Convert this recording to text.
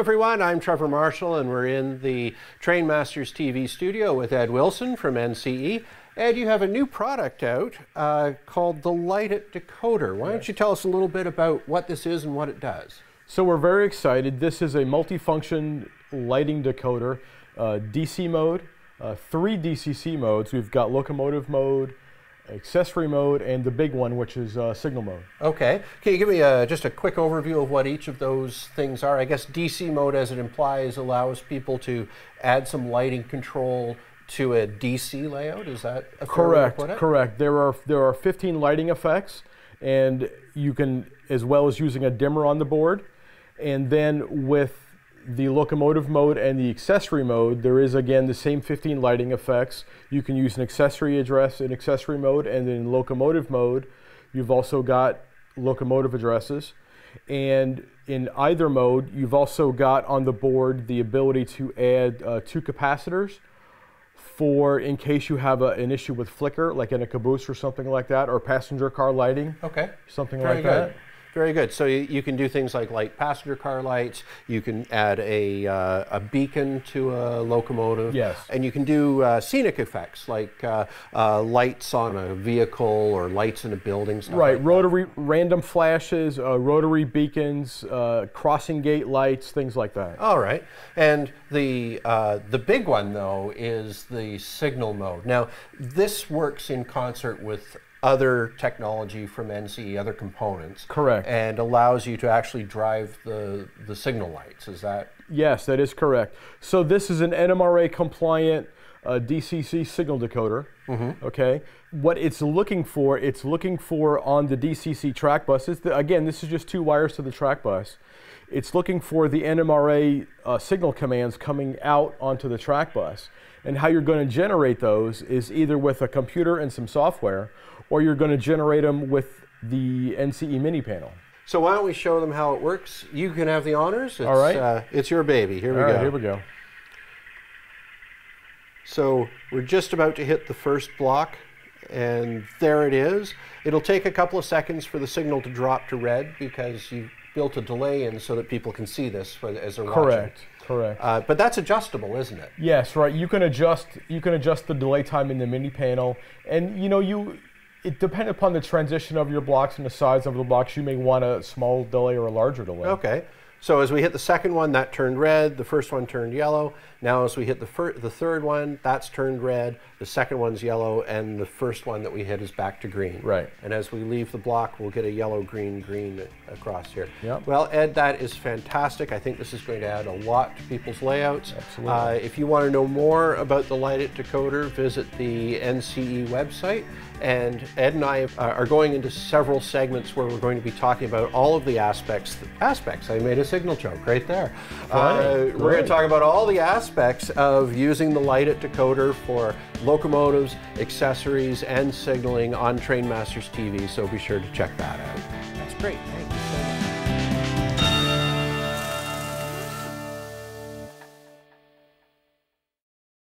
everyone, I'm Trevor Marshall and we're in the Train Masters TV studio with Ed Wilson from NCE. Ed, you have a new product out called the Light It Decoder. Why don't you tell us a little bit about what this is and what it does? So we're very excited. This is a multifunction lighting decoder, DC mode, three DCC modes. We've got locomotive mode, accessory mode, and the big one, which is signal mode. Okay. Can you give me just a quick overview of what each of those things are? I guess DC mode, as it implies, allows people to add some lighting control to a DC layout. Is that a fair way to put it? Correct. There are 15 lighting effects, and you can, as well as using a dimmer on the board, and then with the locomotive mode and the accessory mode, there is again the same 15 lighting effects. You can use an accessory address in accessory mode, and in locomotive mode, you've also got locomotive addresses. And in either mode, you've also got on the board the ability to add two capacitors for in case you have an issue with flicker, like in a caboose or something like that, or passenger car lighting. Okay. Something like that. Very good. So you can do things like light passenger car lights, you can add a beacon to a locomotive, yes, and you can do scenic effects like lights on a vehicle or lights in a building. Right, like rotary random flashes, rotary beacons, crossing gate lights, things like that. All right. And the big one, though, is the signal mode. Now, this works in concert with other technology from NCE, other components. Correct. And allows you to actually drive the signal lights, is that? Yes, that is correct. So this is an NMRA compliant DCC signal decoder, okay? What it's looking for on the DCC track buses, again, this is just two wires to the track bus. It's looking for the NMRA signal commands coming out onto the track bus. And how you're going to generate those is either with a computer and some software, or you're going to generate them with the NCE mini panel. So why don't we show them how it works? You can have the honors. It's, all right. It's your baby. Here we go. Here we go. So we're just about to hit the first block, and there it is. It'll take a couple of seconds for the signal to drop to red because you built a delay in so that people can see this as they're watching. Correct. But that's adjustable, isn't it? Yes, right. You can adjust the delay time in the mini panel, and you know it depends upon the transition of your blocks and the size of the blocks. You may want a small delay or a larger delay. Okay. So as we hit the second one, that turned red. The first one turned yellow. Now as we hit the third one, that's turned red. The second one's yellow, and the first one that we hit is back to green. Right. And as we leave the block, we'll get a yellow, green, green across here. Yep. Well, Ed, that is fantastic. I think this is going to add a lot to people's layouts. Absolutely. If you want to know more about the Light It Decoder, visit the NCE website. And Ed and I are going into several segments where we're going to be talking about all of the aspects. I made a signal joke right there. We're going to talk about all the aspects of using the Light It Decoder for locomotives, accessories, and signaling on Train Masters TV, so be sure to check that out. That's great.